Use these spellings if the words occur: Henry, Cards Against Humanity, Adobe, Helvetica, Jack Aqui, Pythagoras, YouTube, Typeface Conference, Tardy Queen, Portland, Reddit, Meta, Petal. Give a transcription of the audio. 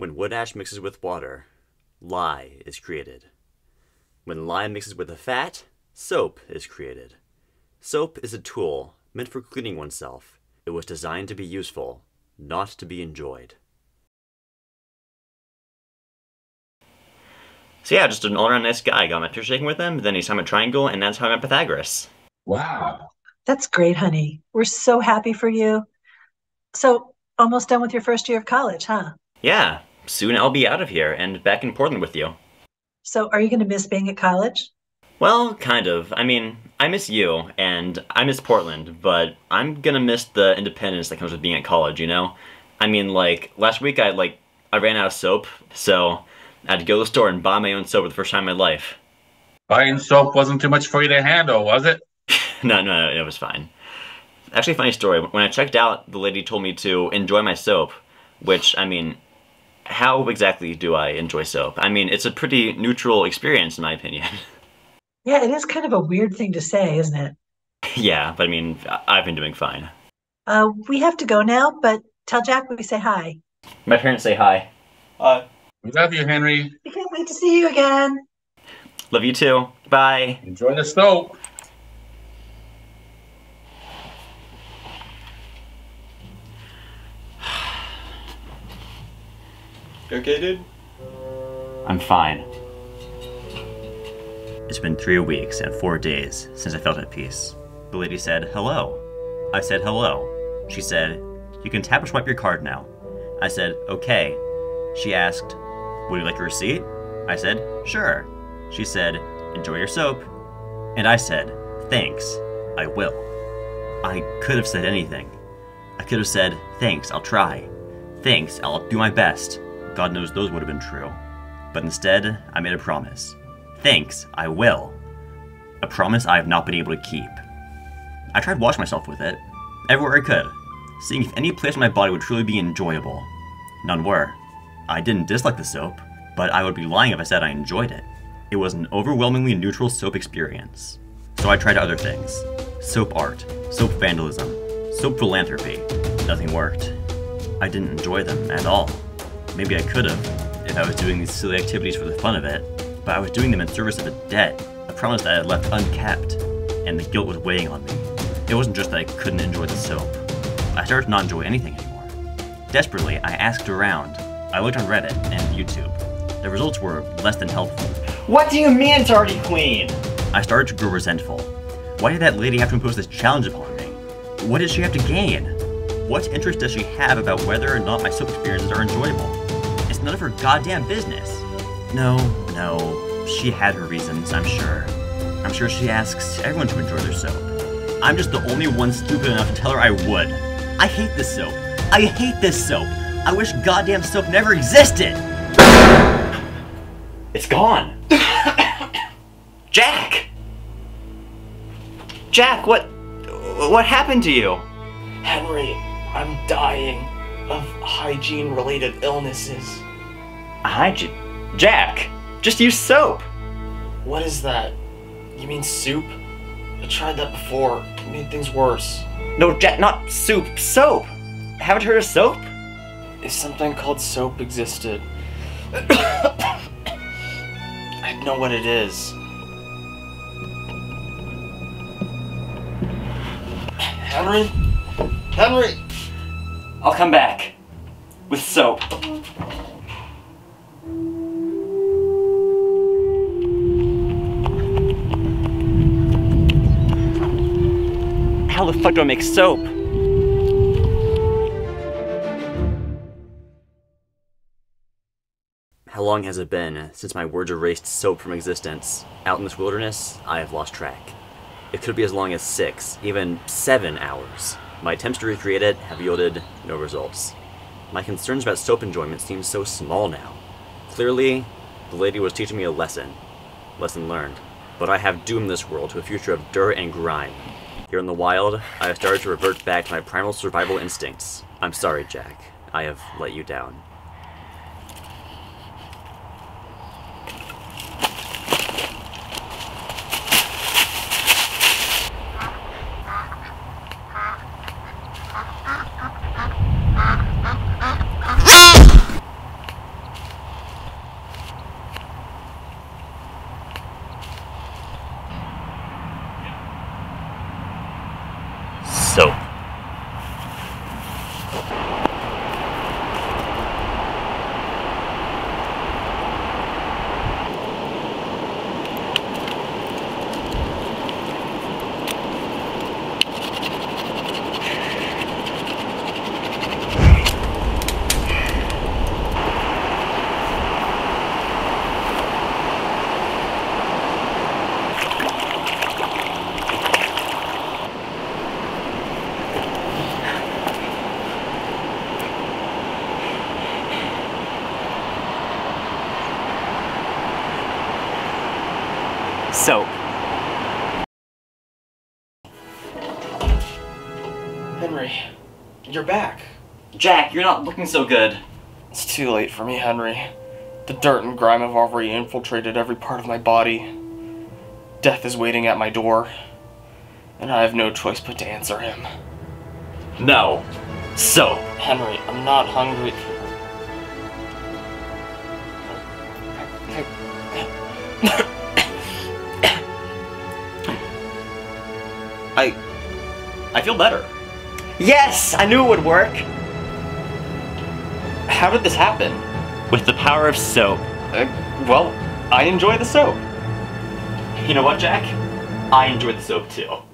When wood ash mixes with water, lye is created. When lye mixes with a fat, soap is created. Soap is a tool meant for cleaning oneself. It was designed to be useful, not to be enjoyed. So yeah, just an all-around nice guy. I got my picture taken with him, then he's time a triangle, and that's how I met Pythagoras. Wow. That's great, honey. We're so happy for you. So, almost done with your first year of college, huh? Yeah. Soon I'll be out of here and back in Portland with you. So, are you going to miss being at college? Well, kind of. I mean, I miss you, and I miss Portland, but I'm going to miss the independence that comes with being at college, you know? I mean, like, last week I ran out of soap, so I had to go to the store and buy my own soap for the first time in my life. Buying soap wasn't too much for you to handle, was it? No, it was fine. Actually, funny story. When I checked out, the lady told me to enjoy my soap, which, I mean, how exactly do I enjoy soap? I mean, it's a pretty neutral experience, in my opinion. Yeah, it is kind of a weird thing to say, isn't it? Yeah, but I mean, I've been doing fine. We have to go now, but tell Jack we say hi. My parents say hi. We love you, Henry. We can't wait to see you again. Love you too. Bye. Enjoy the soap. You okay, dude? I'm fine. It's been 3 weeks and 4 days since I felt at peace. The lady said, hello. I said, hello. She said, you can tap or swipe your card now. I said, okay. She asked, would you like a receipt? I said, sure. She said, enjoy your soap. And I said, thanks, I will. I could have said anything. I could have said, thanks, I'll try. Thanks, I'll do my best. God knows those would have been true. But instead, I made a promise. Thanks, I will. A promise I have not been able to keep. I tried to wash myself with it, everywhere I could, seeing if any place on my body would truly be enjoyable. None were. I didn't dislike the soap, but I would be lying if I said I enjoyed it. It was an overwhelmingly neutral soap experience. So I tried other things. Soap art, soap vandalism, soap philanthropy. Nothing worked. I didn't enjoy them at all. Maybe I could have, if I was doing these silly activities for the fun of it, but I was doing them in service of a debt, a promise that I had left unkept, and the guilt was weighing on me. It wasn't just that I couldn't enjoy the soap. I started to not enjoy anything anymore. Desperately, I asked around. I looked on Reddit and YouTube. The results were less than helpful. What do you mean, Tardy Queen? I started to grow resentful. Why did that lady have to impose this challenge upon me? What did she have to gain? What interest does she have about whether or not my soap experiences are enjoyable? It's none of her goddamn business. No, she had her reasons, I'm sure. I'm sure she asks everyone to enjoy their soap. I'm just the only one stupid enough to tell her I would. I hate this soap. I hate this soap. I wish goddamn soap never existed. It's gone. Jack! Jack, what happened to you? Henry, I'm dying of hygiene-related illnesses. Hygiene? Jack, just use soap! What is that? You mean soup? I tried that before. It made things worse. No, Jack, not soup. Soap! Haven't you heard of soap? If something called soap existed, I'd know what it is. Henry? Henry! I'll come back. With soap. How the fuck do I make soap? How long has it been since my words erased soap from existence? Out in this wilderness, I have lost track. It could be as long as 6, even 7 hours. My attempts to recreate it have yielded no results. My concerns about soap enjoyment seem so small now. Clearly, the lady was teaching me a lesson. Lesson learned. But I have doomed this world to a future of dirt and grime. Here in the wild, I have started to revert back to my primal survival instincts. I'm sorry, Jack. I have let you down. soap. Henry, you're back. Jack, you're not looking so good. It's too late for me, Henry. The dirt and grime have already infiltrated every part of my body. Death is waiting at my door, and I have no choice but to answer him. No. So, Henry, I'm not hungry. I feel better. Yes! I knew it would work! How did this happen? With the power of soap. Well, I enjoy the soap. You know what, Jack? I enjoy the soap, too.